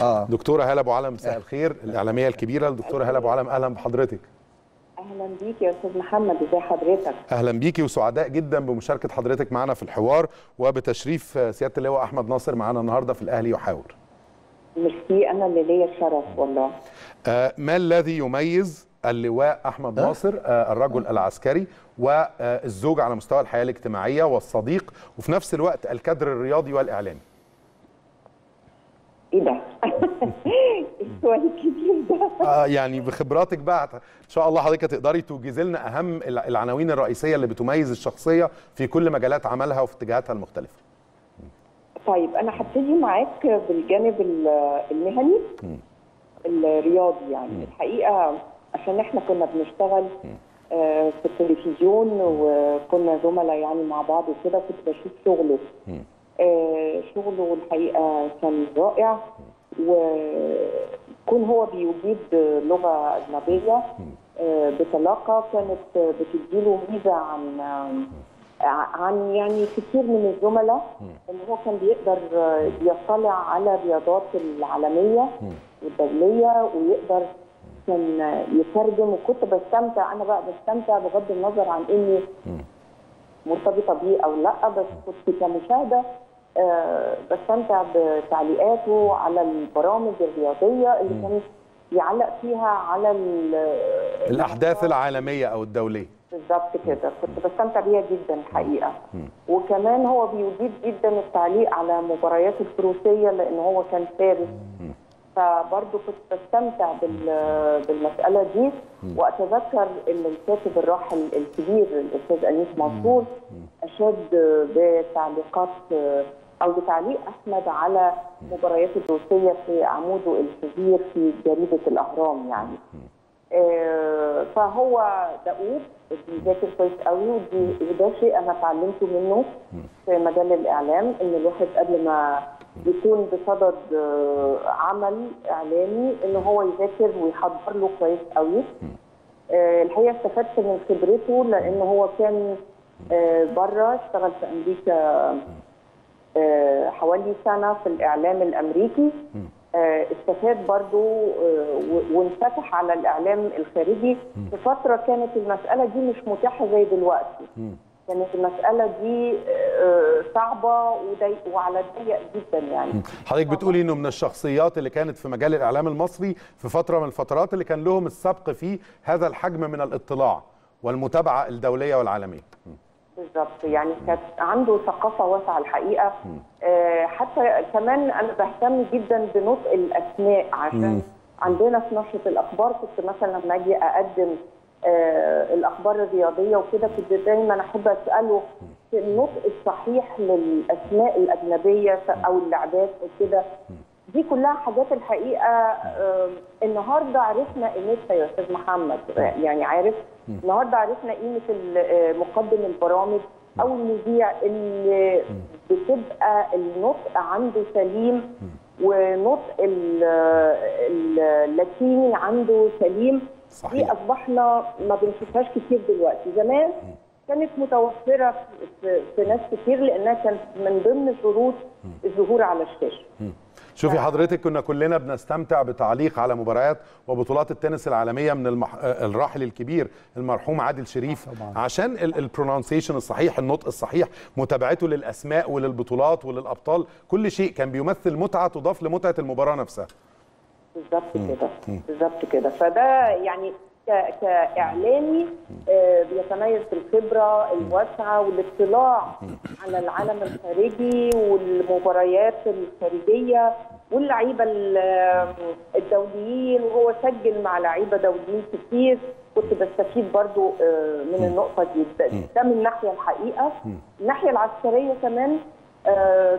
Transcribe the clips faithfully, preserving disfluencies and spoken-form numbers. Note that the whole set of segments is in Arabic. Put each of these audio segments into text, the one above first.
آه. دكتوره هالة أبو عالم، مساء الخير، الاعلاميه الكبيره. الدكتوره هالة أبو عالم، اهلا بحضرتك. اهلا بيكي يا استاذ محمد، ازي حضرتك؟ اهلا بيكي، وسعداء جدا بمشاركه حضرتك معنا في الحوار وبتشريف سياده اللواء احمد ناصر معنا النهارده في الاهلي يحاور. ميرسي، انا اللي ليا الشرف والله. آه ما الذي يميز اللواء أحمد ناصر آه الرجل العسكري والزوج على مستوى الحياة الاجتماعية والصديق وفي نفس الوقت الكادر الرياضي والإعلامي؟ إيه ده؟ السؤال الكبير ده. آه يعني بخبراتك بقى إن شاء الله حضرتك تقدري توجزي لنا أهم العناوين الرئيسية اللي بتميز الشخصية في كل مجالات عملها وفي اتجاهاتها المختلفة. طيب أنا هبتدي معاك بالجانب المهني الرياضي. يعني الحقيقة عشان احنا كنا بنشتغل آه في التلفزيون وكنا زملاء يعني مع بعض وكده، كنت بشوف شغله. آه شغله الحقيقه كان رائع، وكون هو بيجيد لغه اجنبيه آه بطلاقه كانت بتديله ميزه عن عن يعني كتير من الزملاء، ان هو كان بيقدر يطلع على الرياضات العالميه والدوليه ويقدر كان يترجم، وكنت بستمتع. انا بقى بستمتع بغض النظر عن اني مرتبطه بيه او لا، بس كنت كمشاهده أه بستمتع بتعليقاته على البرامج الرياضيه اللي كان يعلق فيها على الاحداث العالميه او الدوليه. بالظبط كده، كنت بستمتع بيها جدا الحقيقه. وكمان هو بيجيد جدا التعليق على مباريات الفروسيه لان هو كان فارس، فبرضه كنت بستمتع بالمسألة دي. وأتذكر أن الكاتب الراحل الكبير الأستاذ أنيس منصور أشاد بتعليقات أو بتعليق أحمد على مباريات الروسية في عموده الكبير في جريدة الأهرام. يعني فهو دؤوب بيذاكر كويس قوي، وده شيء أنا اتعلمته منه في مجال الإعلام، أن الواحد قبل ما يكون بصدد عمل اعلامي ان هو يذاكر ويحضر له كويس قوي. الحقيقه استفدت من خبرته لان هو كان بره، اشتغل في امريكا حوالي سنه في الاعلام الامريكي، استفاد برضه وانفتح على الاعلام الخارجي في فتره كانت المساله دي مش متاحه زي دلوقتي. كانت المسألة دي صعبة وعلى ضيق جدا. يعني حضرتك بتقولي انه من الشخصيات اللي كانت في مجال الإعلام المصري في فترة من الفترات اللي كان لهم السبق في هذا الحجم من الاطلاع والمتابعة الدولية والعالمية. بالظبط، يعني كانت عنده ثقافة واسعة الحقيقة. حتى كمان أنا بهتم جدا بنطق الأسماء، عشان عندنا في نشرة الأخبار كنت مثلا لما أجي أقدم آه الأخبار الرياضية وكده، كنت دايما أحب أسأله في النطق الصحيح للأسماء الأجنبية أو اللعبات وكده. دي كلها حاجات الحقيقة آه النهارده عرفنا قيمتها يا أستاذ محمد. يعني عارف النهارده عرفنا قيمة مقدم البرامج أو المذيع اللي بتبقى النطق عنده سليم ونطق اللاتيني عنده سليم. صحيح. دي اصبحنا ما بنشوفهاش كتير دلوقتي. زمان كانت متوفره في ناس كتير لانها كانت من ضمن شروط الظهور على الشاشه. شوفي حضرتك، كنا كلنا بنستمتع بتعليق على مباريات وبطولات التنس العالميه من المح... الراحل الكبير المرحوم عادل شريف، عشان البرونانسيشن الصحيح، النطق الصحيح، متابعته للاسماء وللبطولات وللابطال، كل شيء كان بيمثل متعه تضاف لمتعه المباراه نفسها. بالظبط كده، بالظبط كده. فده يعني كاعلامي بيتميز بالخبره الواسعه والاطلاع على العالم الخارجي والمباريات الخارجيه واللعيبه الدوليين، وهو سجل مع لعيبه دوليين كتير. كنت بستفيد برضو من النقطه دي، ده من ناحيه الحقيقه. الناحيه العسكريه كمان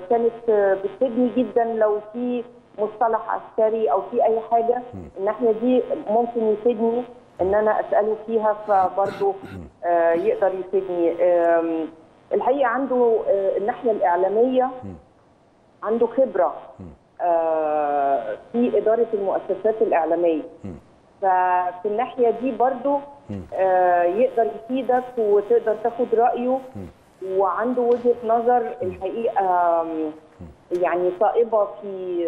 كانت بتفيدني جدا لو في مصطلح عسكري او في اي حاجه، الناحيه دي ممكن يفيدني ان انا اساله فيها، فبرضه آه يقدر يفيدني. آه الحقيقه عنده آه الناحيه الاعلاميه، عنده خبره آه في اداره المؤسسات الاعلاميه، ففي الناحيه دي برضه آه يقدر يفيدك وتقدر تاخد رايه، وعنده وجهه نظر الحقيقه يعني صائبه في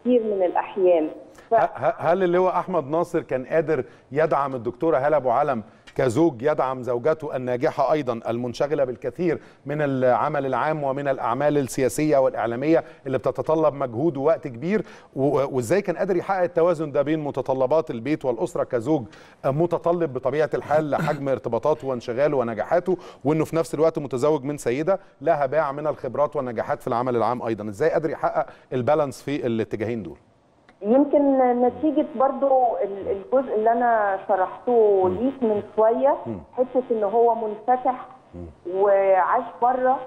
كثير من الاحيان. ف... هل اللي هو احمد ناصر كان قادر يدعم الدكتوره هالة ابو عالم كزوج، يدعم زوجته الناجحه ايضا المنشغله بالكثير من العمل العام ومن الاعمال السياسيه والاعلاميه اللي بتتطلب مجهود ووقت كبير، وازاي كان قادر يحقق التوازن ده بين متطلبات البيت والاسره كزوج متطلب بطبيعه الحال لحجم ارتباطاته وانشغاله ونجاحاته، وانه في نفس الوقت متزوج من سيده لها باع من الخبرات والنجاحات في العمل العام ايضا، ازاي قادر يحقق البالانس في الاتجاهين دول؟ يمكن نتيجة برضو الجزء اللي أنا شرحته ليك من شوية، حتة إن هو منفتح وعاش بره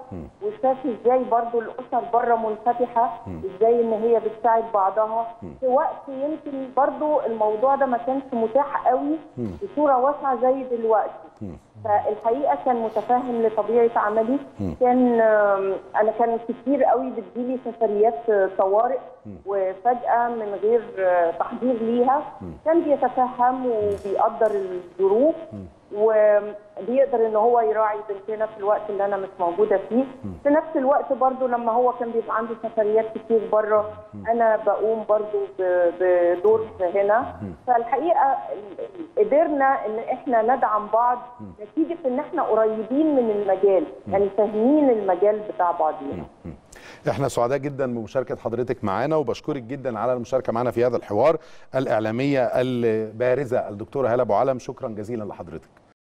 وشاف إزاي برضو الأسر بره منفتحة، إزاي إن هي بتساعد بعضها في وقت يمكن برضو الموضوع ده ما كانش متاح قوي بصورة واسعة زي دلوقتي. فالحقيقة كان متفاهم لطبيعة عملي، كان أنا كان كتير قوي بتجيلي سفريات طوارئ وفجأة من غير تحضير ليها، كان بيتفهم وبيقدر الظروف وبيقدر إن هو يراعي بنتنا في الوقت اللي أنا مش موجودة فيه. في نفس الوقت برضو لما هو كان بيبقى عنده سفريات كتير بره أنا بقوم برضو بدور هنا. فالحقيقة قدرنا إن إحنا ندعم بعض نتيجة إن إحنا قريبين من المجال، يعني فاهمين المجال بتاع بعضنا. احنا سعداء جدا بمشاركه حضرتك معانا، وبشكرك جدا على المشاركه معانا في هذا الحوار، الاعلاميه البارزه الدكتوره هالة ابو عالم، شكرا جزيلا لحضرتك.